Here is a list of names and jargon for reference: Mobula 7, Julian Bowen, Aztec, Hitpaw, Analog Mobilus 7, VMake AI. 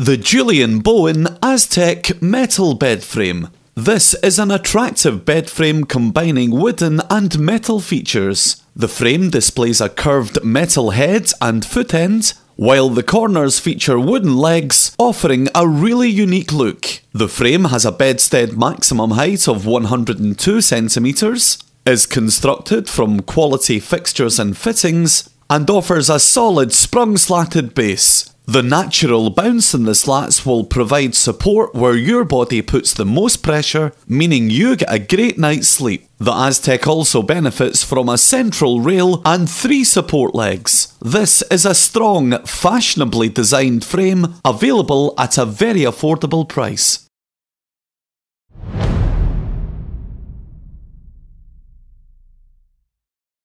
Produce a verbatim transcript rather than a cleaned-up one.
The Julian Bowen Aztec metal bed frame. This is an attractive bed frame combining wooden and metal features. The frame displays a curved metal head and foot end, while the corners feature wooden legs, offering a really unique look. The frame has a bedstead maximum height of one hundred two centimeters, is constructed from quality fixtures and fittings, and offers a solid sprung slatted base. The natural bounce in the slats will provide support where your body puts the most pressure, meaning you get a great night's sleep. The Aztec also benefits from a central rail and three support legs. This is a strong, fashionably designed frame available at a very affordable price.